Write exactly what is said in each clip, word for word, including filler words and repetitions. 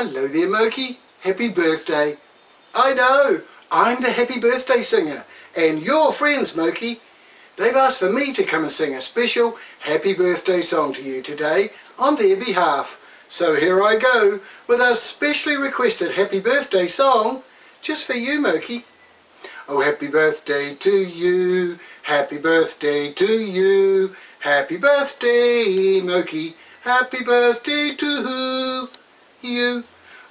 Hello there, Moki. Happy birthday. I know, I'm the happy birthday singer, and your friends, Moki, they've asked for me to come and sing a special happy birthday song to you today on their behalf. So here I go with a specially requested happy birthday song just for you, Moki. Oh, happy birthday to you, happy birthday to you, happy birthday, Moki, happy birthday to you.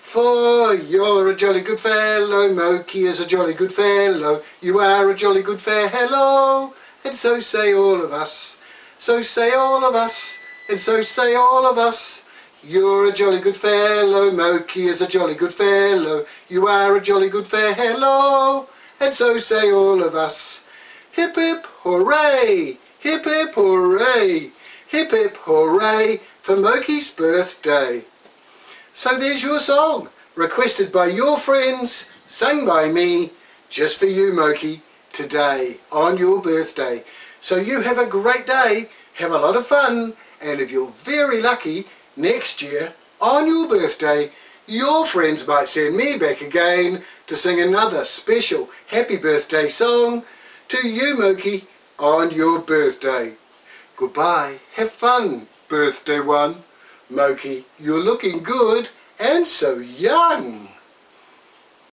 For you're a jolly good fellow, Moki is a jolly good fellow, you are a jolly good fellow, and so say all of us, so say all of us, and so say all of us. You're a jolly good fellow, Moki is a jolly good fellow, you are a jolly good fellow, and so say all of us. Hip hip hooray, hip hip hooray, hip hip hooray for Moki's birthday. So there's your song, requested by your friends, sung by me, just for you, Moki, today, on your birthday. So you have a great day, have a lot of fun, and if you're very lucky, next year, on your birthday, your friends might send me back again to sing another special happy birthday song to you, Moki, on your birthday. Goodbye, have fun, birthday one. Moki, you're looking good and so young.